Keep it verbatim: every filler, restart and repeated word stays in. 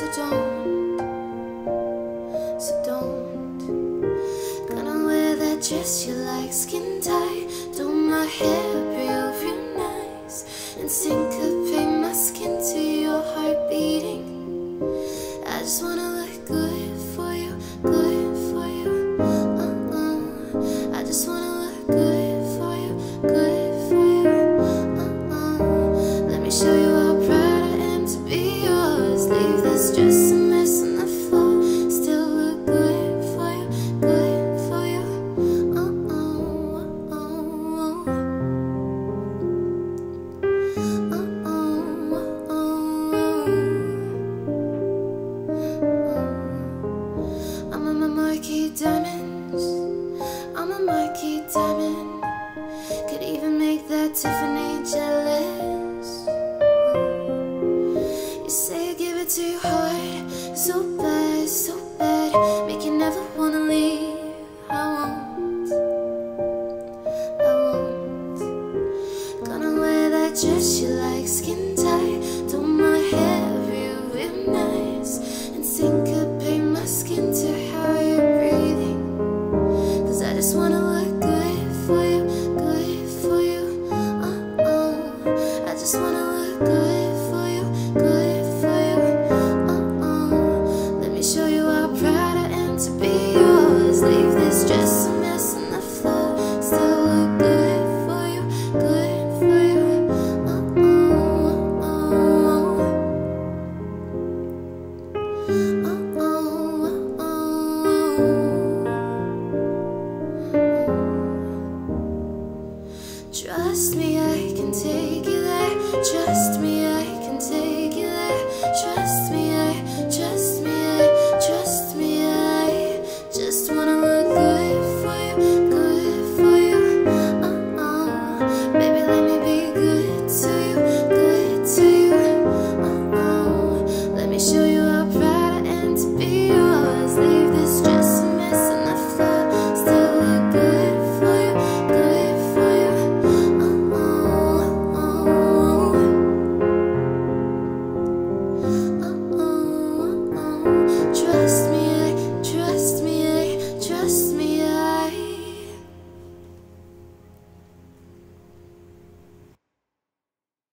So don't, so don't. Gonna wear that dress you like, skin tight. Do my hair real, real nice, and syncopate my skin to your heart beating. I just wanna look good for you, good for you. Uh-uh. I just wanna look good for you, good for you. Uh-uh. Let me show you. Just a mess on the floor, still look good for you, good for you. Oh, oh, oh, oh, oh, oh, oh, oh. I'm on my marquee diamonds, I'm a marquee diamond. Could even make that Tiffany jealous. You say give it to your heart so bad, so bad, make you never wanna leave.